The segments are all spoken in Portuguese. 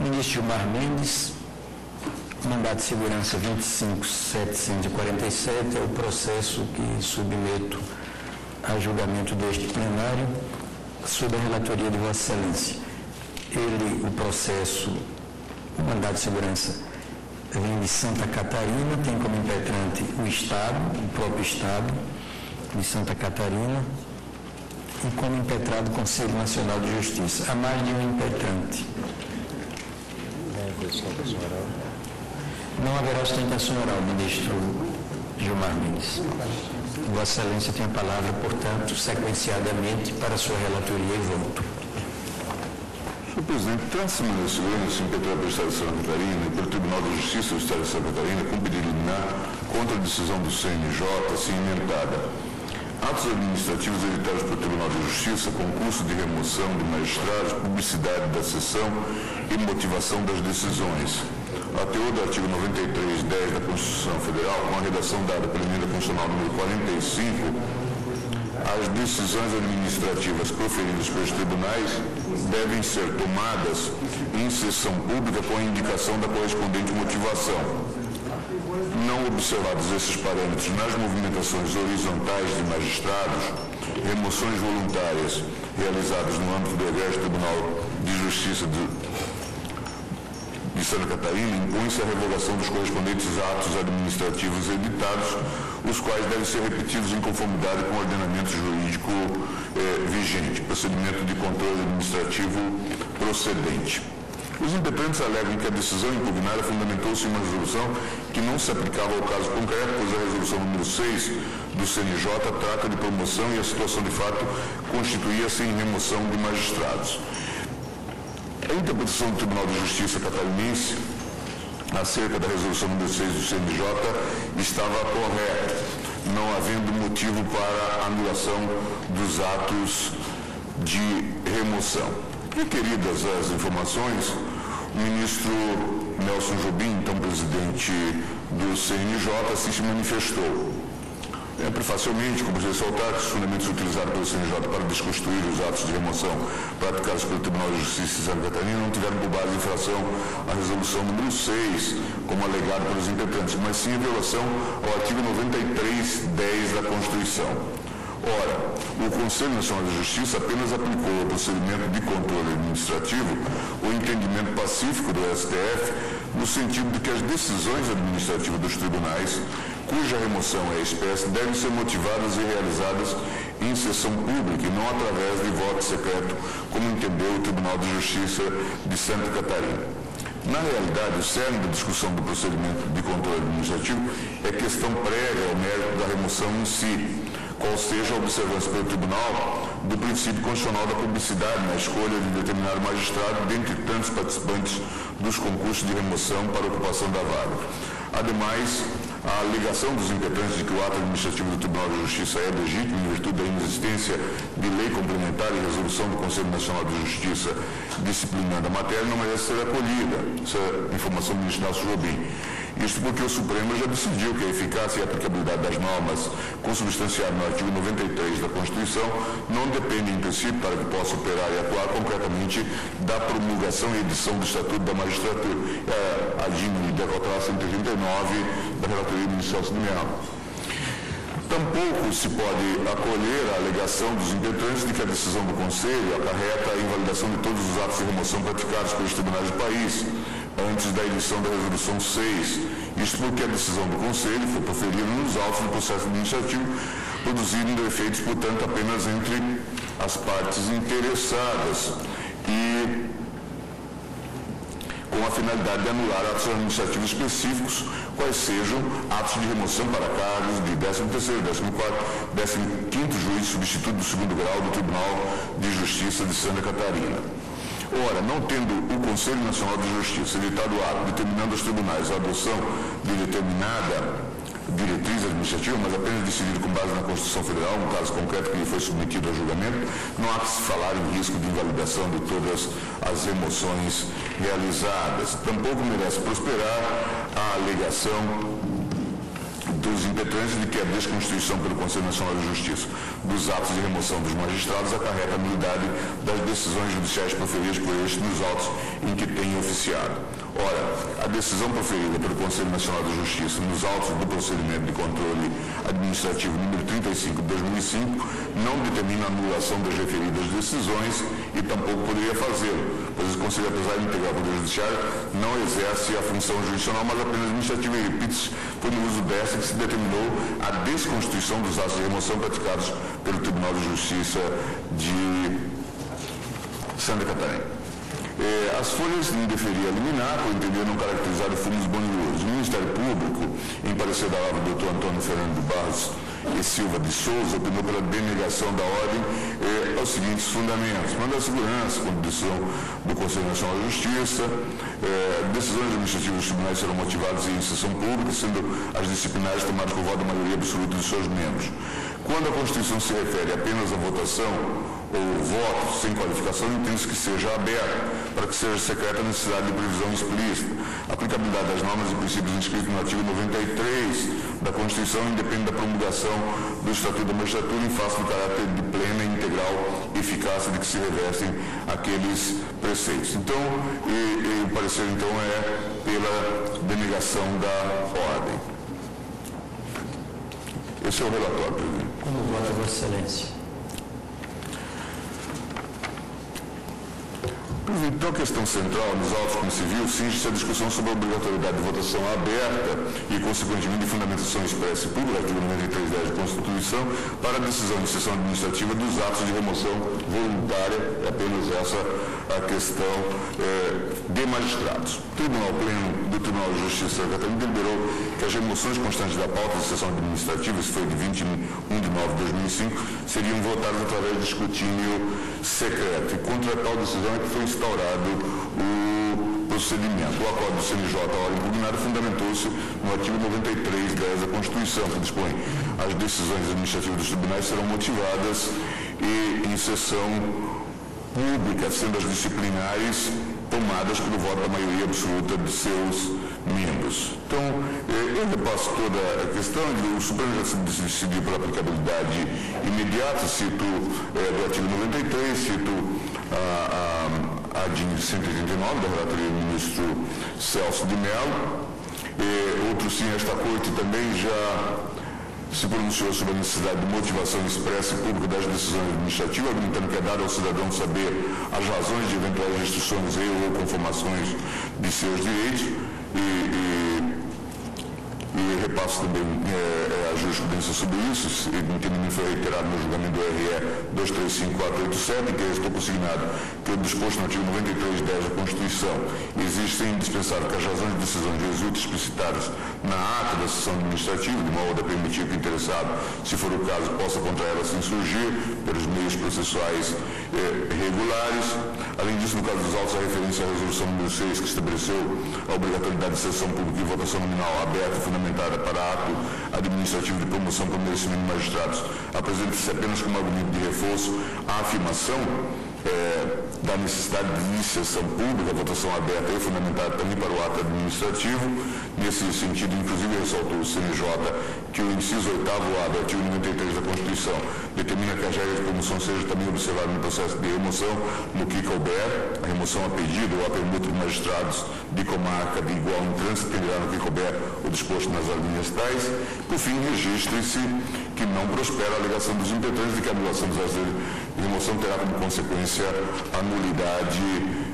Ministro Gilmar Mendes, mandado de segurança 25747, é o processo que submeto a julgamento deste plenário, sob a relatoria de Vossa Excelência. Ele, o processo, o mandado de segurança, vem de Santa Catarina, tem como impetrante o Estado, o próprio Estado de Santa Catarina, e como impetrado o Conselho Nacional de Justiça. Há mais de um impetrante. Não haverá sustentação oral, ministro Gilmar Mendes. Vossa Excelência tem a palavra, portanto, sequenciadamente para a sua relatoria e voto. Senhor Presidente, trata-se de segurança impetrada pelo Estado de Santa Catarina e pelo Tribunal de Justiça do Estado de Santa Catarina com pedido liminar contra a decisão do CNJ, assim emendada. Atos administrativos evitados pelo Tribunal de Justiça, concurso de remoção de magistrados, publicidade da sessão e motivação das decisões. A teor do artigo 93.10 da Constituição Federal, com a redação dada pela Emenda Constitucional número 45, as decisões administrativas proferidas pelos tribunais devem ser tomadas em sessão pública com a indicação da correspondente motivação. Não observados esses parâmetros nas movimentações horizontais de magistrados, remoções voluntárias realizadas no âmbito do Egresso Tribunal de Justiça de Santa Catarina, impõe-se a revogação dos correspondentes atos administrativos editados, os quais devem ser repetidos em conformidade com o ordenamento jurídico vigente, procedimento de controle administrativo procedente. Os impetrantes alegam que a decisão impugnada fundamentou-se em uma resolução que não se aplicava ao caso concreto, pois a resolução número 6 do CNJ trata de promoção e a situação de fato constituía-se em remoção de magistrados. A interpretação do Tribunal de Justiça catarinense acerca da resolução número 6 do CNJ estava correta, não havendo motivo para anulação dos atos de remoção. Requeridas as informações, o ministro Nelson Jobim, então presidente do CNJ, se manifestou. Prefacialmente, como se ressaltar que os fundamentos utilizados pelo CNJ para desconstruir os atos de remoção praticados pelo Tribunal de Justiça de Santa Catarina não tiveram por base de infração à resolução número 6, como alegado pelos impetrantes, mas sim em violação ao artigo 93.10 da Constituição. Ora, o Conselho Nacional de Justiça apenas aplicou ao procedimento de controle administrativo o entendimento pacífico do STF, no sentido de que as decisões administrativas dos tribunais, cuja remoção é espécie, devem ser motivadas e realizadas em sessão pública e não através de voto secreto, como entendeu o Tribunal de Justiça de Santa Catarina. Na realidade, o cerne da discussão do procedimento de controle administrativo é questão prévia ao mérito da remoção em si, qual seja a observância pelo Tribunal do princípio constitucional da publicidade na escolha de determinado magistrado dentre tantos participantes dos concursos de remoção para ocupação da vaga. Ademais, a alegação dos impetrantes de que o ato administrativo do Tribunal de Justiça é legítimo em virtude da inexistência de lei complementar e resolução do Conselho Nacional de Justiça disciplinando a matéria não merece ser acolhida. Essa é a informação do ministro Nelson Jobim. Isto porque o Supremo já decidiu que a eficácia e a aplicabilidade das normas consubstanciadas no artigo 93 da Constituição não depende, em princípio, para que possa operar e atuar concretamente da promulgação e edição do Estatuto da Magistratura, ADIM de Acotar 139 da relatoria do ministro Celso de Mello. Tampouco se pode acolher a alegação dos impetrantes de que a decisão do Conselho acarreta a invalidação de todos os atos de remoção praticados pelos tribunais do país, antes da edição da Resolução 6, isto porque a decisão do Conselho foi proferida nos autos do processo administrativo, produzindo efeitos, portanto, apenas entre as partes interessadas e com a finalidade de anular atos administrativos específicos, quais sejam atos de remoção para cargos de 13º, 14º, 15º juiz substituto do 2º grau do Tribunal de Justiça de Santa Catarina. Ora, não tendo o Conselho Nacional de Justiça editado o ato determinando aos tribunais a adoção de determinada diretriz administrativa, mas apenas decidido com base na Constituição Federal, no caso concreto que foi submetido a julgamento, não há que se falar em risco de invalidação de todas as remoções realizadas. Tampouco merece prosperar a alegação dos impetrantes de que a desconstituição pelo Conselho Nacional de Justiça dos atos de remoção dos magistrados acarreta a nulidade das decisões judiciais proferidas por este nos autos em que tenham oficiado. Ora, a decisão proferida pelo Conselho Nacional de Justiça nos autos do procedimento de controle administrativo número 35/2005 não determina a anulação das referidas decisões e tampouco poderia fazê-lo, pois o Conselho, apesar de integrar o Poder Judiciário, não exerce a função jurisdicional, mas apenas administrativa, e repite-se por uso dessa que se determinou a desconstituição dos atos de remoção praticados pelo Tribunal de Justiça de Santa Catarina. As folhas não deferia eliminar, por entender não caracterizar o fundo dos bandidos. O Ministério Público, em parecer da palavra do Dr. Antônio Fernando Barbosa e Silva de Souza, opinou pela denegação da ordem aos seguintes fundamentos: mandado de segurança, condição do Conselho Nacional de Justiça, decisões administrativas dos tribunais serão motivadas em sessão pública, sendo as disciplinares tomadas por voto da maioria absoluta de seus membros. Quando a Constituição se refere apenas à votação ou voto sem qualificação, entende-se que seja aberto, para que seja secreta a necessidade de previsão explícita. A aplicabilidade das normas e princípios inscritos no artigo 93 da Constituição independe da promulgação do Estatuto da Magistratura em face do caráter de plena e integral eficácia de que se revestem aqueles preceitos. Então, o parecer então é pela denegação da ordem. Esse é o relatório, presidente. Como vota, Vossa Excelência? Então, a questão central nos autos como se viu cinge-se a discussão sobre a obrigatoriedade de votação aberta e, consequentemente, de fundamentação expressa e pública, artigo 93 da Constituição, para a decisão de sessão administrativa dos atos de remoção voluntária, apenas essa a questão de magistrados. O Tribunal Pleno do Tribunal de Justiça da Catarina deliberou que as remoções constantes da pauta de sessão administrativa, isso foi de 21/9/2005, seriam votadas através de escrutínio secreto. E contra tal decisão é que foi instaurado o procedimento. O acordo do CNJ, a hora impugnada, fundamentou-se no artigo 93 da Constituição, que dispõe as decisões administrativas dos tribunais serão motivadas em sessão pública, sendo as disciplinares tomadas pelo voto da maioria absoluta de seus membros. Então, eu repasso toda a questão. O Supremo já se decidiu pela aplicabilidade imediata, cito do artigo 93, cito a de 189, da relatoria do ministro Celso de Mello. Outro sim, esta corte também já se pronunciou sobre a necessidade de motivação expressa e pública das decisões administrativas, argumentando que é dado ao cidadão saber as razões de eventuais restrições ou conformações de seus direitos, e repasso também a jurisprudência sobre isso, entendimento foi reiterado no julgamento do RE 235487, que restou consignado que o disposto no artigo 93.10 da Constituição existe sem indispensável que as razões de decisão resultem explicitadas na ata da sessão administrativa, de modo a permitir que o interessado, se for o caso, possa contra ela se insurgir pelos meios processuais regulares. Além disso, no caso dos autos, a referência à resolução número 6, que estabeleceu a obrigatoriedade de sessão pública e votação nominal aberta e fundamentada para ato administrativo de promoção por merecimento de magistrados, apresenta-se apenas como argumento de reforço a afirmação da necessidade de sessão pública, votação aberta e fundamentada também para o ato administrativo. Nesse sentido, inclusive, ressaltou o CNJ que o inciso 8º A do artigo 93 da Constituição determina que as regras de promoção sejam também observadas no processo de remoção, no que couber, a remoção a pedido ou a permuta de magistrados de comarca de igual entrância, tenderá no que couber o disposto nas alíneas tais. Por fim, registre-se que não prospera a alegação dos impetrantes de que a anulação dos atos de remoção terá como consequência a nulidade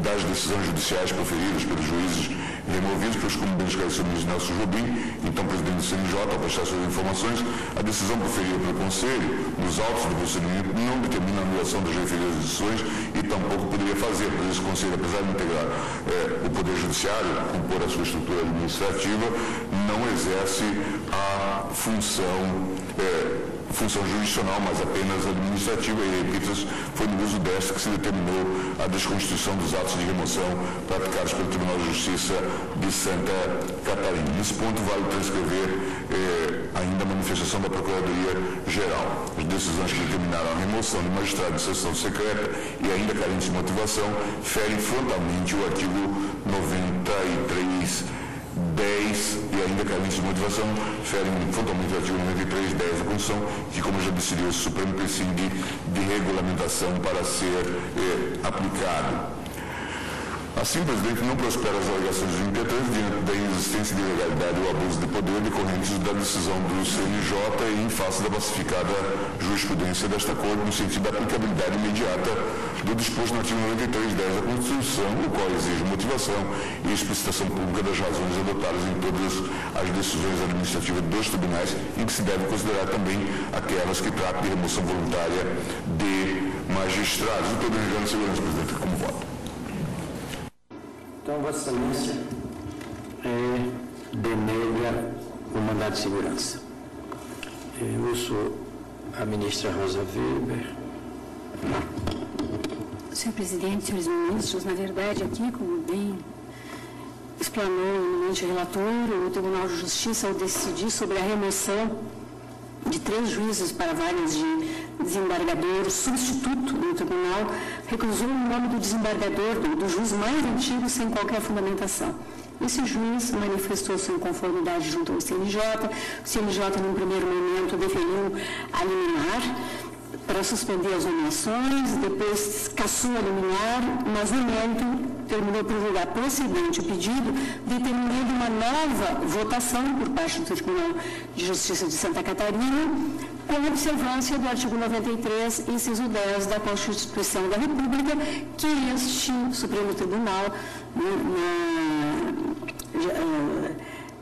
das decisões judiciais proferidas pelos juízes removidos, pelos como bem esclareceu o ministro Nelson Jobim, então presidente do CNJ, ao prestar suas informações, a decisão proferida pelo Conselho nos autos do procedimento não determina a anulação das referidas decisões e tampouco poderia fazer, pois esse Conselho, apesar de integrar o Poder Judiciário, compor a sua estrutura administrativa, não exerce a função jurisdicional, mas apenas administrativa, e repito, foi no uso desta que se determinou a desconstituição dos atos de remoção praticados pelo Tribunal de Justiça de Santa Catarina. Nesse ponto, vale transcrever ainda a manifestação da Procuradoria-Geral. As decisões que determinaram a remoção de magistrado de sessão secreta e ainda carentes de motivação ferem frontalmente o artigo 93 10 e ainda carente de motivação, ferem fundamentalmente o artigo 93, 10 da Constituição, que, como já decidiu o Supremo, prescinde de regulamentação para ser aplicado. Assim, presidente, não prospera as alegações dos impetrantes diante da inexistência de ilegalidade ou abuso de poder decorrentes da decisão do CNJ e em face da pacificada jurisprudência desta Corte no sentido da aplicabilidade imediata do disposto no artigo 93, 10 da Constituição, o qual exige motivação e explicitação pública das razões adotadas em todas as decisões administrativas dos tribunais e que se deve considerar também aquelas que tratam de remoção voluntária de magistrados. O todo em segurança, presidente, como voto. Então, Vossa Excelência denega o mandato de segurança. Eu sou a ministra Rosa Weber. Senhor presidente, senhores ministros, na verdade, aqui, como bem explanou o eminente relator, o Tribunal de Justiça, ao decidir sobre a remoção de 3 juízes para vagas de desembargador substituto do tribunal, recusou o nome do desembargador, do juiz mais antigo, sem qualquer fundamentação. Esse juiz manifestou sua inconformidade junto ao CNJ. O CNJ, num primeiro momento, deferiu a liminar para suspender as nomeações, depois cassou a liminar, mas no momento terminou por julgar procedente o pedido, determinando uma nova votação por parte do Tribunal de Justiça de Santa Catarina, com observância do artigo 93, inciso 10 da Constituição da República, que este Supremo Tribunal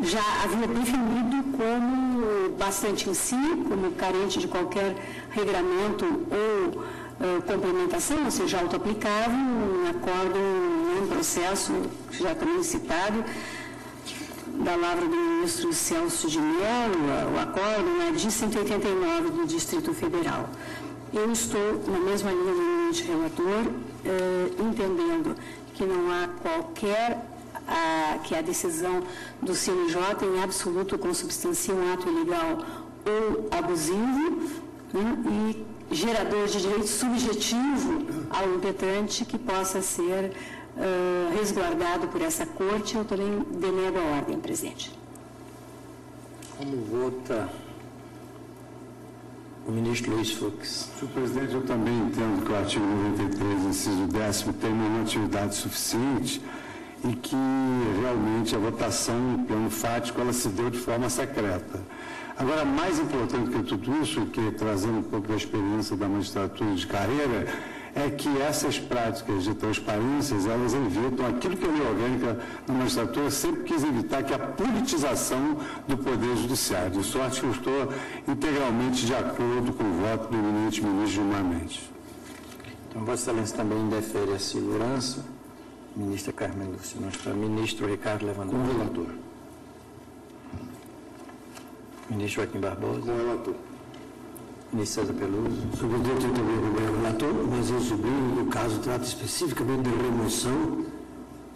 já havia definido como bastante em si, como carente de qualquer regramento ou complementação, ou seja, auto-aplicável, um acordo, um processo já também citado, da palavra do ministro Celso de Mello, o acordo na de 189 do Distrito Federal. Eu estou na mesma linha do eminente relator, entendendo que não há qualquer, que a decisão do CNJ em absoluto consubstancia um ato ilegal ou abusivo, né, e gerador de direito subjetivo ao impetrante que possa ser resguardado por essa Corte. Eu também denego a ordem, presidente. Como vota o ministro Luiz Fux? Senhor presidente, eu também entendo que o artigo 93, inciso 10º, tem uma atividade suficiente e que realmente a votação no plano fático ela se deu de forma secreta. Agora, mais importante que tudo isso, que trazendo um pouco da experiência da magistratura de carreira, é que essas práticas de transparências, elas evitam aquilo que a lei orgânica da magistratura sempre quis evitar, que é a politização do Poder Judiciário. De sorte que eu estou integralmente de acordo com o voto do eminente ministro Gilmar Mendes. Então, Vossa Excelência também defere a segurança. Ministra Carmen Lúcia, nosso ministro Ricardo Lewandowski. Com o relator. Ministro Joaquim Barbosa. Com o relator. Ministro César Peluso. Sou presidente, eu também acompanho o relator, mas eu sublinho que o caso trata especificamente de remoção,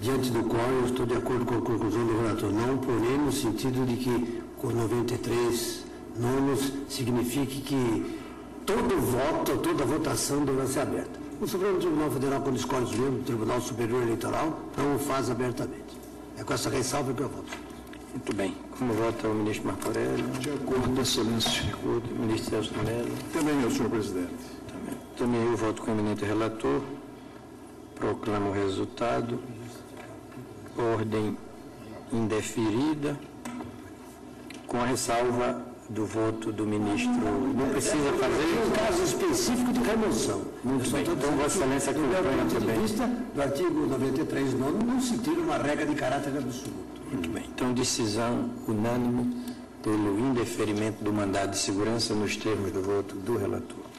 diante do qual eu estou de acordo com a conclusão do relator. Não, porém, no sentido de que com 93 nomes signifique que todo voto, toda votação deve ser aberta. O Supremo Tribunal Federal, quando escolhe os membros do Tribunal Superior Eleitoral, não o faz abertamente. É com essa ressalva que eu voto. Muito bem. Como vota o ministro Marco Aurélio? De acordo, Vossa Excelência. De acordo. O ministro Celso de Mello. Também eu, senhor presidente. Também eu voto com o eminente relator. Proclamo o resultado. Ordem indeferida. Com a ressalva do voto do ministro. Não precisa fazer. É um caso específico de remoção. Muito bem. Então, Vossa Excelência, acompanha também. Do artigo 93, 9, não se tira uma regra de caráter absoluto. Muito bem. Então, decisão unânime pelo indeferimento do mandado de segurança nos termos do voto do relator.